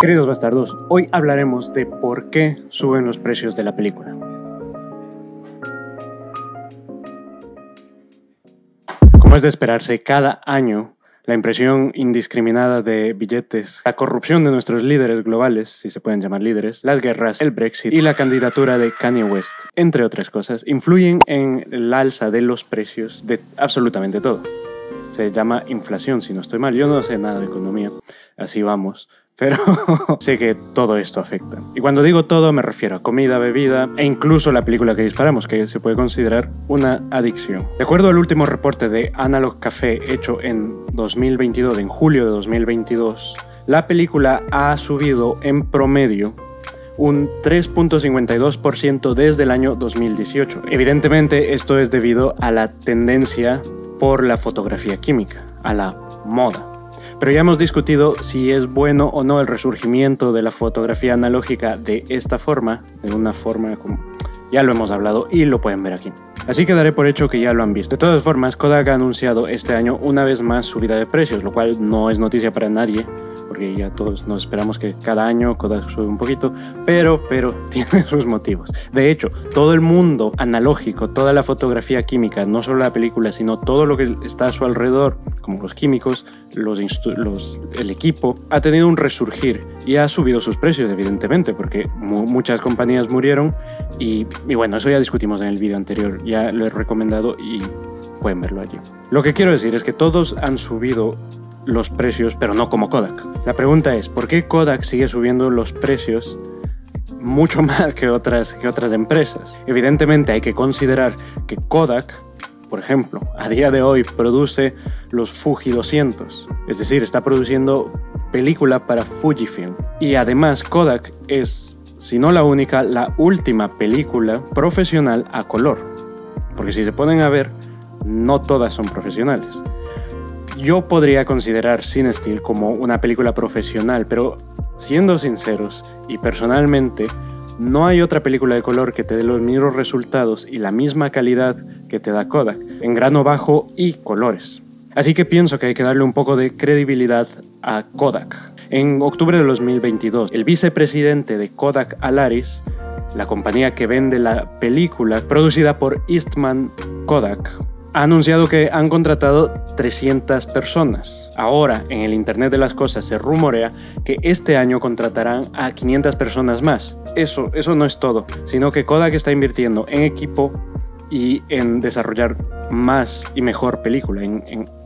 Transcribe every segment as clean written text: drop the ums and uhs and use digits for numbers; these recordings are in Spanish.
Queridos bastardos, hoy hablaremos de por qué suben los precios de la película. Como es de esperarse, cada año la impresión indiscriminada de billetes, la corrupción de nuestros líderes globales, si se pueden llamar líderes, las guerras, el Brexit y la candidatura de Kanye West, entre otras cosas, influyen en el alza de los precios de absolutamente todo. Se llama inflación, si no estoy mal. Yo no sé nada de economía, así vamos. Pero sé que todo esto afecta. Y cuando digo todo me refiero a comida, bebida e incluso la película que disparamos, que se puede considerar una adicción. De acuerdo al último reporte de Analog Café hecho en 2022, en julio de 2022, la película ha subido en promedio un 3.52% desde el año 2018. Evidentemente esto es debido a la tendencia por la fotografía química, a la moda. Pero ya hemos discutido si es bueno o no el resurgimiento de la fotografía analógica de esta forma, de una forma como... Ya lo hemos hablado y lo pueden ver aquí. Así que daré por hecho que ya lo han visto. De todas formas, Kodak ha anunciado este año una vez más subida de precios, lo cual no es noticia para nadie, porque ya todos nos esperamos que cada año Kodak sube un poquito, pero tiene sus motivos. De hecho, todo el mundo analógico, toda la fotografía química, no solo la película, sino todo lo que está a su alrededor, como los químicos, el equipo, ha tenido un resurgir y ha subido sus precios, evidentemente, porque muchas compañías murieron y bueno, eso ya discutimos en el video anterior. Ya lo he recomendado y pueden verlo allí. Lo que quiero decir es que todos han subido los precios, pero no como Kodak. La pregunta es, ¿por qué Kodak sigue subiendo los precios mucho más que otras empresas? Evidentemente hay que considerar que Kodak, por ejemplo, a día de hoy produce los Fuji 200. Es decir, está produciendo película para Fujifilm. Y además Kodak es, si no la única, la última película profesional a color. Porque si se ponen a ver, no todas son profesionales. Yo podría considerar CineStill como una película profesional, pero siendo sinceros y personalmente, no hay otra película de color que te dé los mismos resultados y la misma calidad que te da Kodak, en grano bajo y colores. Así que pienso que hay que darle un poco de credibilidad a Kodak. En octubre de 2022, el vicepresidente de Kodak Alaris, la compañía que vende la película producida por Eastman Kodak, ha anunciado que han contratado 300 personas. Ahora, en el Internet de las Cosas se rumorea que este año contratarán a 500 personas más. Eso no es todo, sino que Kodak está invirtiendo en equipo y en desarrollar más y mejor película, en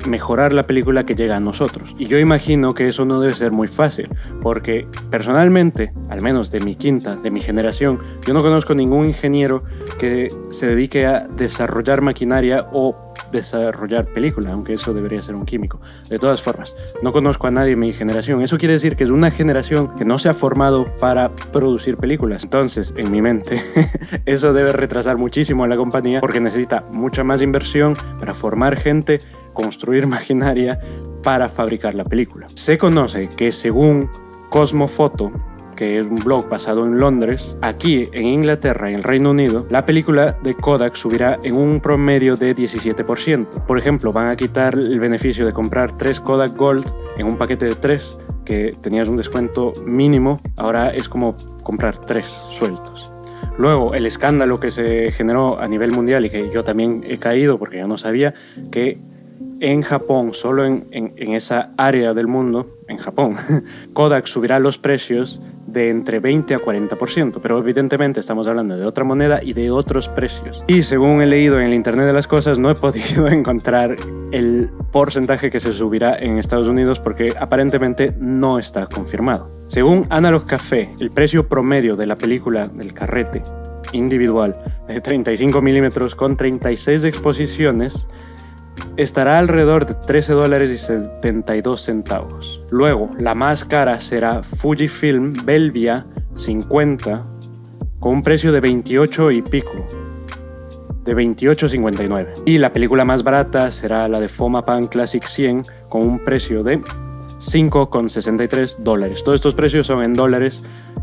mejorar la película que llega a nosotros. Y yo imagino que eso no debe ser muy fácil, porque personalmente, al menos de mi quinta, de mi generación, yo no conozco ningún ingeniero que se dedique a desarrollar maquinaria o desarrollar película, aunque eso debería ser un químico. De todas formas, no conozco a nadie en mi generación. Eso quiere decir que es una generación que no se ha formado para producir películas. Entonces, en mi mente, eso debe retrasar muchísimo a la compañía porque necesita mucha más inversión para formar gente, construir maquinaria para fabricar la película. Se conoce que según Cosmofoto, que es un blog basado en Londres, aquí en Inglaterra, en el Reino Unido, la película de Kodak subirá en un promedio de 17%. Por ejemplo, van a quitar el beneficio de comprar 3 Kodak Gold en un paquete de 3, que tenías un descuento mínimo, ahora es como comprar 3 sueltos. Luego, el escándalo que se generó a nivel mundial y que yo también he caído porque yo no sabía que en Japón, solo en esa área del mundo, en Japón, Kodak subirá los precios de entre 20 a 40%, pero evidentemente estamos hablando de otra moneda y de otros precios. Y según he leído en el Internet de las Cosas, no he podido encontrar el porcentaje que se subirá en Estados Unidos porque aparentemente no está confirmado. Según Analog Café, el precio promedio de la película del carrete individual de 35 milímetros con 36 exposiciones estará alrededor de $13.72. Luego, la más cara será Fujifilm Velvia 50 con un precio de 28 y pico, de 28.59. Y la película más barata será la de Foma Pan Classic 100 con un precio de $5.63. Todos estos precios son en dólares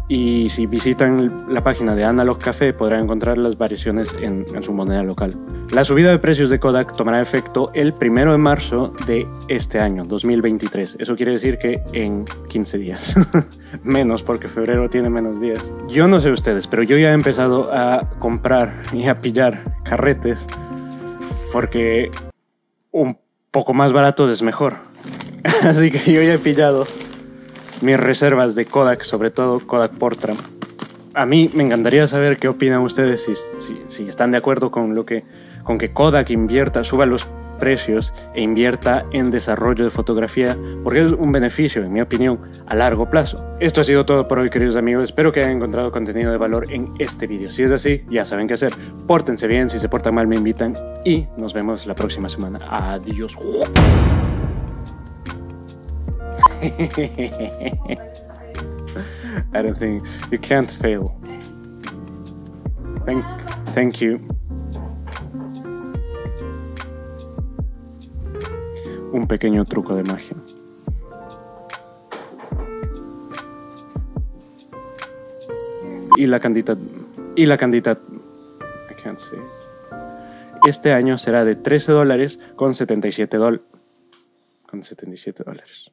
Y si visitan la página de Analog Café podrán encontrar las variaciones en su moneda local. La subida de precios de Kodak tomará efecto el 1 de marzo de este año, 2023. Eso quiere decir que en 15 días. Menos, porque febrero tiene menos días. Yo no sé ustedes, pero yo ya he empezado a comprar y a pillar carretes porque un poco más baratos es mejor. Así que yo ya he pillado mis reservas de Kodak, sobre todo Kodak Portra. A mí me encantaría saber qué opinan ustedes, si están de acuerdo con que Kodak invierta, suba los precios e invierta en desarrollo de fotografía, porque es un beneficio, en mi opinión, a largo plazo. Esto ha sido todo por hoy, queridos amigos. Espero que hayan encontrado contenido de valor en este vídeo. Si es así, ya saben qué hacer. Pórtense bien, si se portan mal me invitan y nos vemos la próxima semana. Adiós. I don't think you can't fail. Thank you. Un pequeño truco de magia. Y la cantidad I can't see. Este año será de $13 con $77.